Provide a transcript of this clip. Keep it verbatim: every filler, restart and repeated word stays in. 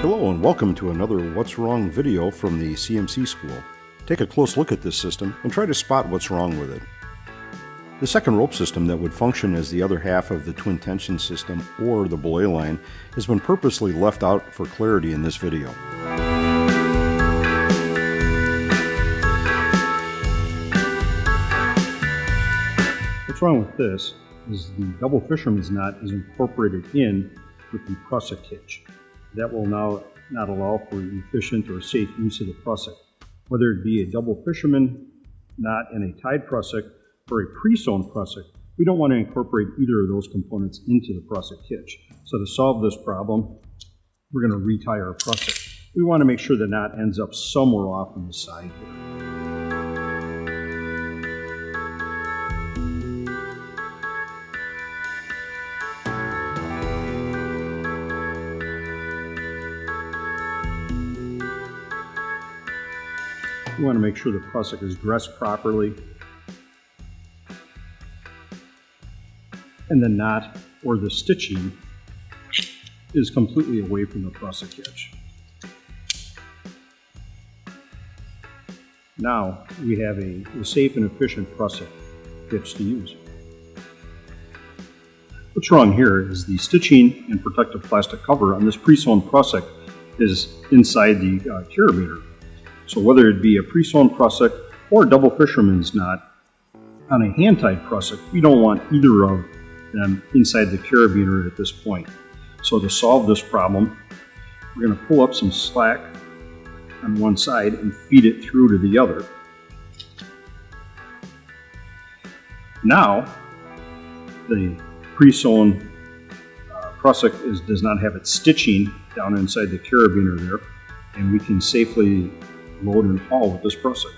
Hello and welcome to another What's Wrong video from the C M C school. Take a close look at this system and try to spot what's wrong with it. The second rope system that would function as the other half of the twin tension system or the belay line has been purposely left out for clarity in this video. What's wrong with this is the double fisherman's knot is incorporated in with the prusik hitch. That will now not allow for efficient or safe use of the prusik. Whether it be a double fisherman knot and a tied prusik or a pre-sewn prusik, we don't want to incorporate either of those components into the prusik hitch. So to solve this problem, we're going to retie our prusik. We want to make sure the knot ends up somewhere off on the side here. We want to make sure the prusik is dressed properly and the knot or the stitching is completely away from the prusik hitch. Now we have a, a safe and efficient prusik hitch to use. What's wrong here is the stitching and protective plastic cover on this pre-sewn prusik is inside the uh, carabiner. So whether it be a pre-sewn prusik or a double fisherman's knot on a hand-tied prusik, we don't want either of them inside the carabiner at this point. So to solve this problem, we're going to pull up some slack on one side and feed it through to the other. Now the pre-sewn uh, prusik is, does not have its stitching down inside the carabiner there, and we can safely load and haul with this prusik.